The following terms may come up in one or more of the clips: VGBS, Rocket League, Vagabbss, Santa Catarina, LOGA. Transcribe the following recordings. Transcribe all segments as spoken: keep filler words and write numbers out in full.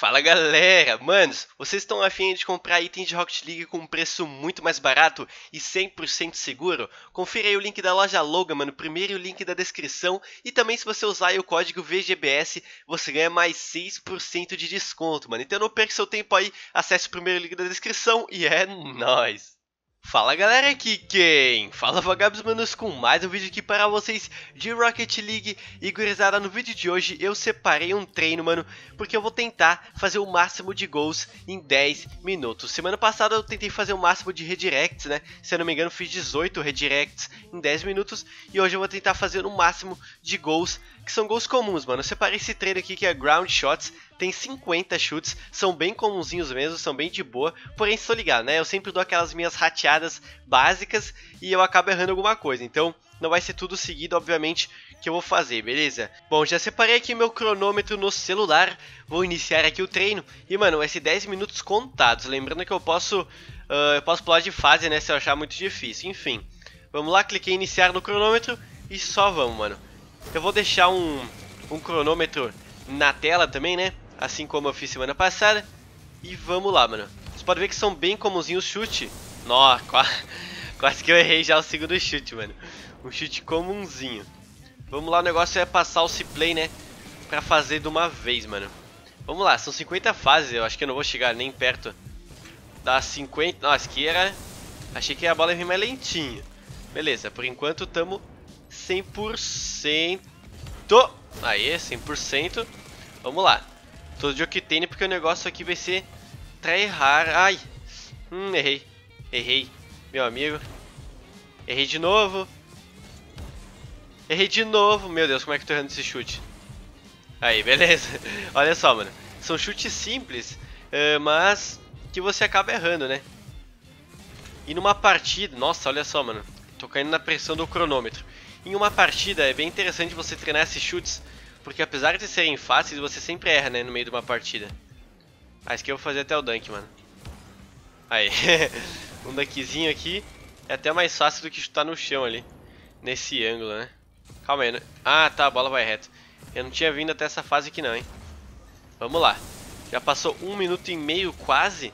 Fala galera, manos, vocês estão afim de comprar itens de Rocket League com um preço muito mais barato e cem por cento seguro? Confira aí o link da loja LOGA, mano, primeiro o link da descrição, e também se você usar aí o código V G B S, você ganha mais seis por cento de desconto, mano. Então não perca seu tempo aí, acesse o primeiro link da descrição e é nóis! Fala galera, aqui quem? Fala Vagabbss, manos, com mais um vídeo aqui para vocês de Rocket League. E gurizada, no vídeo de hoje eu separei um treino, mano, porque eu vou tentar fazer o máximo de gols em dez minutos. Semana passada eu tentei fazer o máximo de redirects, né? Se eu não me engano fiz dezoito redirects em dez minutos. E hoje eu vou tentar fazer o máximo de gols, que são gols comuns, mano. Eu separei esse treino aqui que é Ground Shots. Tem cinquenta chutes, são bem comunzinhos mesmo, são bem de boa, porém estou ligado, né? Eu sempre dou aquelas minhas rateadas básicas e eu acabo errando alguma coisa, então não vai ser tudo seguido, obviamente, que eu vou fazer, beleza? Bom, já separei aqui meu cronômetro no celular, vou iniciar aqui o treino e, mano, vai ser dez minutos contados, lembrando que eu posso, uh, eu posso pular de fase, né, se eu achar muito difícil, enfim. Vamos lá, cliquei em iniciar no cronômetro e só vamos, mano. Eu vou deixar um, um cronômetro na tela também, né? Assim como eu fiz semana passada. E vamos lá, mano. Vocês podem ver que são bem comunzinhos o chute. Nossa, quase, quase que eu errei já o segundo chute, mano. Um chute comunzinho. Vamos lá, o negócio é passar o C-Play, né? Pra fazer de uma vez, mano. Vamos lá, são cinquenta fases. Eu acho que eu não vou chegar nem perto das cinquenta. Nossa, que era... Achei que a bola ia vir mais lentinha. Beleza, por enquanto tamo cem por cento. Aê, cem por cento. Vamos lá. Tô de octane porque o negócio aqui vai ser tryhard. Ai, hum, errei, errei, meu amigo. Errei de novo. Errei de novo, meu Deus, como é que eu tô errando esse chute? Aí, beleza. Olha só, mano, são chutes simples, mas que você acaba errando, né? E numa partida, nossa, olha só, mano, tô caindo na pressão do cronômetro. Em uma partida é bem interessante você treinar esses chutes, porque apesar de serem fáceis, você sempre erra, né, no meio de uma partida. Ah, isso aqui eu vou fazer até o dunk, mano. Aí, um dunkzinho aqui é até mais fácil do que chutar no chão ali, nesse ângulo, né. Calma aí, né? Ah, tá, a bola vai reto. Eu não tinha vindo até essa fase aqui não, hein. Vamos lá. Já passou um minuto e meio quase,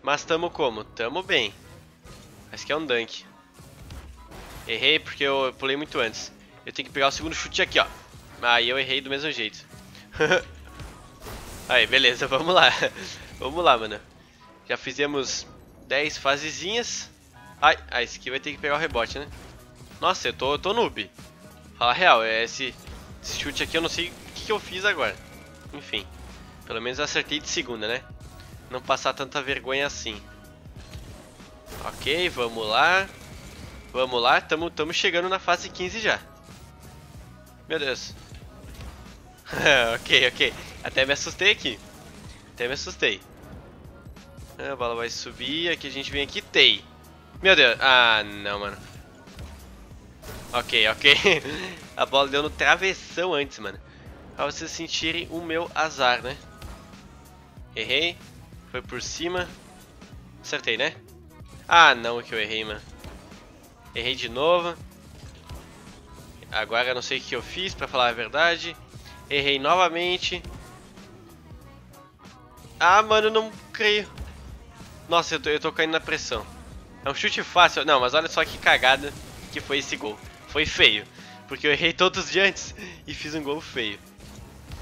mas tamo como? Tamo bem. Mas que é um dunk. Errei porque eu pulei muito antes. Eu tenho que pegar o segundo chute aqui, ó. Aí ah, eu errei do mesmo jeito. Aí, beleza, vamos lá. Vamos lá, mano. Já fizemos dez fasezinhas. Ai, ah, esse aqui vai ter que pegar o rebote, né? Nossa, eu tô, eu tô noob. Fala real, esse, esse chute aqui eu não sei o que, que eu fiz agora. Enfim, pelo menos eu acertei de segunda, né? Não passar tanta vergonha assim. Ok, vamos lá. Vamos lá, tamo, tamo chegando na fase quinze já. Meu Deus. Ok, ok. Até me assustei aqui. Até me assustei. A bola vai subir. Aqui a gente vem aqui. Tei. Meu Deus. Ah, não, mano. Ok, ok. A bola deu no travessão antes, mano. Pra vocês sentirem o meu azar, né? Errei. Foi por cima. Acertei, né? Ah, não, que eu errei, mano. Errei de novo. Agora eu não sei o que eu fiz, pra falar a verdade. Errei novamente. Ah, mano, eu não creio. Nossa, eu tô, eu tô caindo na pressão. É um chute fácil. Não, mas olha só que cagada que foi esse gol. Foi feio, porque eu errei todos de antes e fiz um gol feio.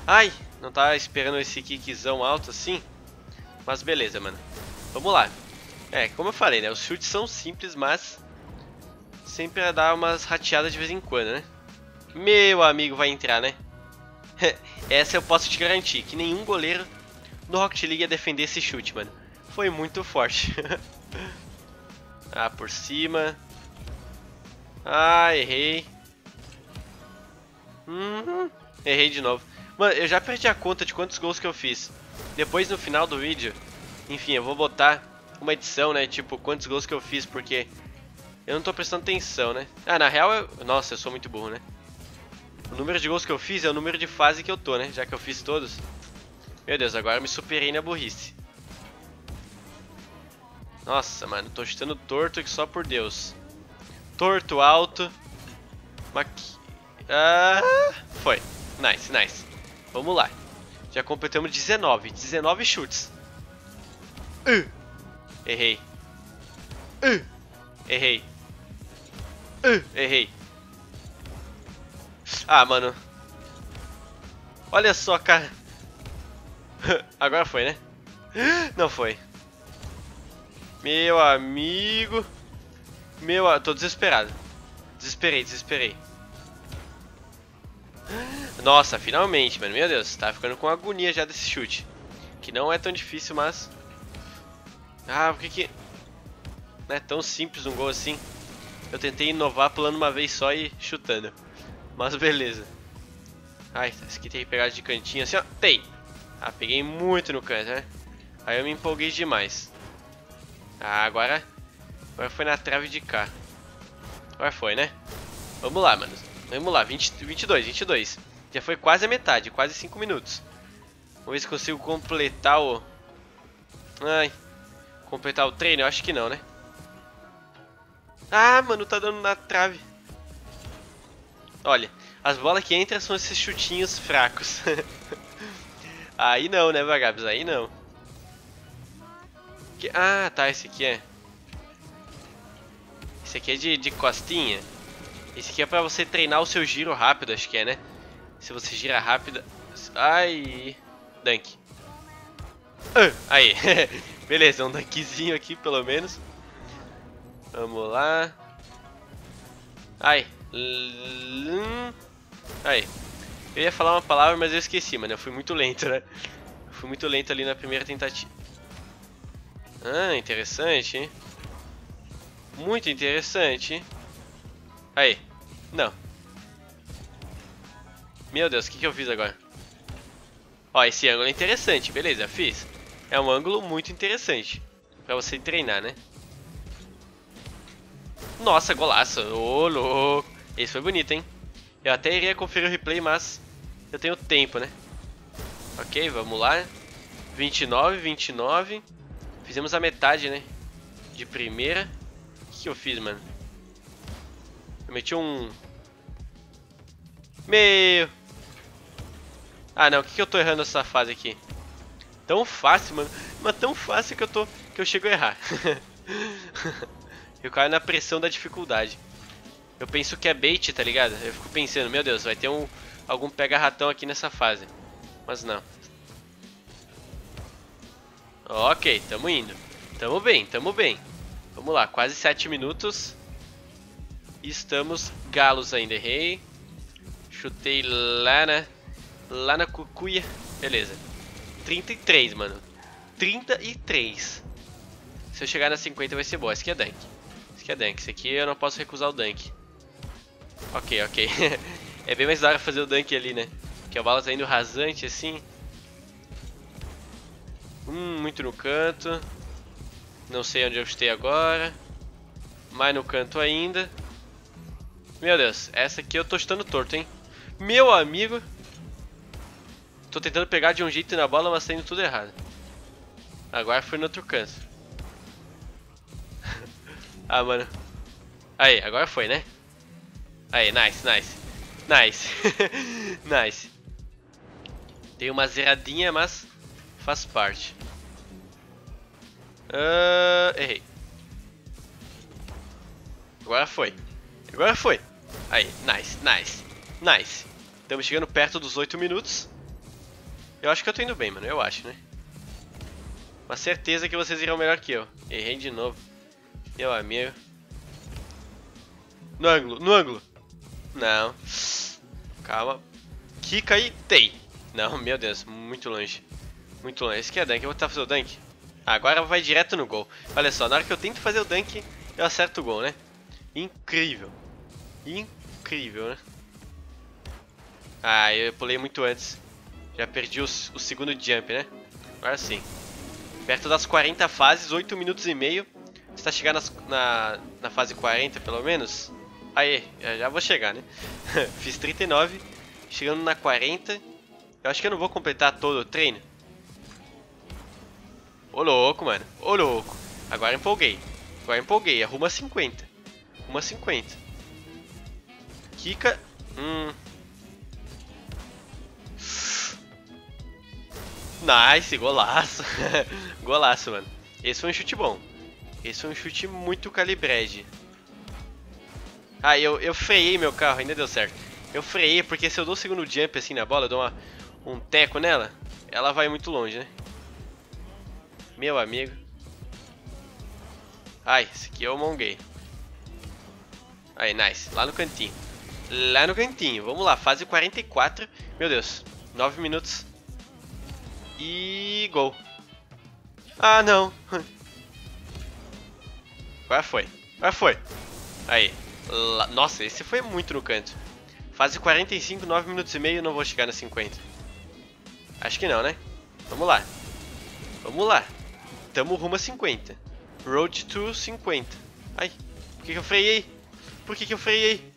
Ai, não tava esperando esse kickzão alto assim. Mas beleza, mano. Vamos lá. É, como eu falei, né? Os chutes são simples, mas sempre dá umas rateadas de vez em quando, né? Meu amigo, vai entrar, né? Essa eu posso te garantir, que nenhum goleiro no Rocket League ia defender esse chute, mano. Foi muito forte. Ah, por cima. Ah, errei. Hum, errei de novo. Mano, eu já perdi a conta de quantos gols que eu fiz. Depois, no final do vídeo, enfim, eu vou botar uma edição, né? Tipo, quantos gols que eu fiz, porque... eu não tô prestando atenção, né? Ah, na real, eu... nossa, eu sou muito burro, né? O número de gols que eu fiz é o número de fase que eu tô, né? Já que eu fiz todos. Meu Deus, agora eu me superei na burrice. Nossa, mano, tô chutando torto que só por Deus. Torto, alto. Maqui... Ah, foi. Nice, nice. Vamos lá. Já completamos dezenove, dezenove chutes. Uh. Errei. Uh. Errei. Uh. Errei. Ah, mano. Olha só, cara. Agora foi, né? Não foi. Meu amigo. Meu, tô desesperado. Desesperei, desesperei. Nossa, finalmente, mano. Meu Deus, tá ficando com agonia já desse chute. Que não é tão difícil, mas... Ah, por que que... Não é tão simples um gol assim. Eu tentei inovar pulando uma vez só e chutando. Mas beleza. Ai, esse aqui tem que pegar de cantinho assim, ó. Tem! Ah, peguei muito no canto, né? Aí eu me empolguei demais. Ah, agora... Agora foi na trave de cá. Agora foi, né? Vamos lá, mano. Vamos lá, vinte, vinte e dois, vinte e dois. Já foi quase a metade, quase cinco minutos. Vamos ver se consigo completar o... Ai... Completar o treino? Eu acho que não, né? Ah, mano, tá dando na trave. Olha... As bolas que entram são esses chutinhos fracos. Aí não, né, Vagabbss? Aí não. Que... Ah, tá, esse aqui é. Esse aqui é de, de costinha. Esse aqui é pra você treinar o seu giro rápido, acho que é, né? Se você gira rápido... Ai... Dunk. Ah, aí. Beleza, um dunkzinho aqui, pelo menos. Vamos lá. Ai. Aí, eu ia falar uma palavra, mas eu esqueci, mano. Eu fui muito lento, né? Eu fui muito lento ali na primeira tentativa. Ah, interessante, hein? Muito interessante. Aí, não. Meu Deus, o que que eu fiz agora? Ó, esse ângulo é interessante, beleza, fiz. É um ângulo muito interessante pra você treinar, né? Nossa, golaço, ô louco. Esse foi bonito, hein? Eu até iria conferir o replay, mas eu tenho tempo, né? Ok, vamos lá. vinte e nove, vinte e nove. Fizemos a metade, né? De primeira. O que eu fiz, mano? Eu meti um... Meio. Ah, não. O que eu tô errando nessa fase aqui? Tão fácil, mano. Mas tão fácil que eu tô... Que eu chego a errar. Eu caio na pressão da dificuldade. Eu penso que é bait, tá ligado? Eu fico pensando, meu Deus, vai ter um algum pega-ratão aqui nessa fase. Mas não. Ok, tamo indo. Tamo bem, tamo bem. Vamos lá, quase sete minutos. Estamos galos ainda, errei. Chutei lá na... Lá na cucuia. Beleza. trinta e três, mano. trinta e três. Se eu chegar na cinquenta vai ser boa. Esse aqui é dunk. Esse aqui é dunk. Esse aqui eu não posso recusar o dunk. Ok, ok. É bem mais da hora fazer o dunk ali, né? Porque a bola tá indo rasante, assim. Hum, muito no canto. Não sei onde eu chutei agora. Mais no canto ainda. Meu Deus, essa aqui eu tô chutando torto, hein? Meu amigo! Tô tentando pegar de um jeito na bola, mas tá indo tudo errado. Agora foi no outro canto. Ah, mano. Aí, agora foi, né? Aí, nice, nice. Nice. Nice. Dei uma zeradinha, mas faz parte. Uh, errei. Agora foi. Agora foi. Aí, nice, nice. Nice. Estamos chegando perto dos oito minutos. Eu acho que eu tô indo bem, mano. Eu acho, né? Uma certeza que vocês irão melhor que eu. Errei de novo. Meu amigo. No ângulo, no ângulo. Não. Calma. Kika e tei. Não, meu Deus, muito longe. Muito longe. Esse aqui é dunk, eu vou tentar fazer o dunk. Ah, agora vai direto no gol. Olha só, na hora que eu tento fazer o dunk, eu acerto o gol, né? Incrível. Incrível, né? Ah, eu pulei muito antes. Já perdi o, o segundo jump, né? Agora sim. Perto das quarenta fases, oito minutos e meio. Você tá chegando nas, na, na fase quarenta, pelo menos? Aê, já vou chegar, né? Fiz trinta e nove, chegando na quarenta. Eu acho que eu não vou completar todo o treino. Ô louco, mano. Ô louco. Agora empolguei. Agora empolguei. Arruma cinquenta. Arruma cinquenta. Kika. Hum. Nice, golaço. Golaço, mano. Esse foi um chute bom. Esse foi um chute muito calibrado. Ah, eu, eu freiei meu carro, ainda deu certo. Eu freiei porque se eu dou o segundo jump assim na bola, eu dou uma, um teco nela, ela vai muito longe, né? Meu amigo. Ai, esse aqui eu monguei. Aí, nice. Lá no cantinho. Lá no cantinho. Vamos lá, fase quarenta e quatro. Meu Deus, nove minutos. E gol. Ah, não. Agora foi. Agora foi. Aí. Lá... Nossa, esse foi muito no canto. Fase quarenta e cinco, nove minutos e meio. Não vou chegar na cinquenta. Acho que não, né? Vamos lá. Vamos lá. Tamo rumo a cinquenta. Road to cinquenta. Ai, por que, que eu freiei? Por que, que eu freiei?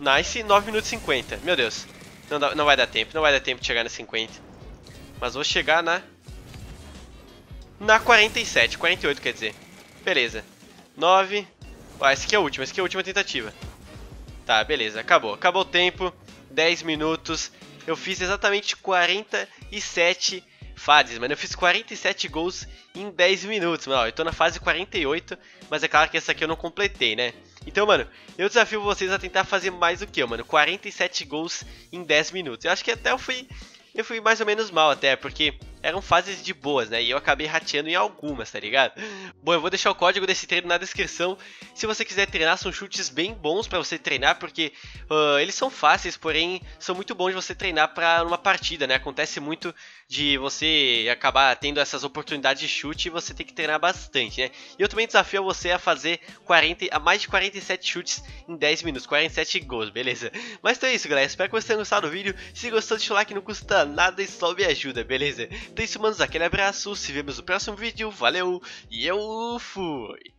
Nice, nove minutos e cinquenta. Meu Deus. Não, dá, não vai dar tempo, não vai dar tempo de chegar na cinquenta. Mas vou chegar na... Na quarenta e sete, quarenta e oito quer dizer. Beleza. nove. Ah, esse aqui é a última, esse aqui é a última tentativa. Tá, beleza, acabou. Acabou o tempo. dez minutos. Eu fiz exatamente quarenta e sete fases, mano. Eu fiz quarenta e sete gols em dez minutos, mano. Eu tô na fase quarenta e oito, mas é claro que essa aqui eu não completei, né? Então, mano, eu desafio vocês a tentar fazer mais do que eu, mano. quarenta e sete gols em dez minutos. Eu acho que até eu fui... Eu fui mais ou menos mal até, porque eram fases de boas, né? E eu acabei rateando em algumas, tá ligado? Bom, eu vou deixar o código desse treino na descrição. Se você quiser treinar, são chutes bem bons pra você treinar, porque uh, eles são fáceis, porém são muito bons de você treinar pra uma partida, né? Acontece muito de você acabar tendo essas oportunidades de chute e você tem que treinar bastante, né? E eu também desafio você a fazer quarenta, a mais de quarenta e sete chutes em dez minutos, quarenta e sete gols, beleza? Mas então é isso, galera. Espero que vocês tenham gostado do vídeo. Se gostou, deixa o like, não custa nada e só me ajuda, beleza? Então é isso, manos, aquele abraço, se vemos no próximo vídeo, valeu, e eu fui!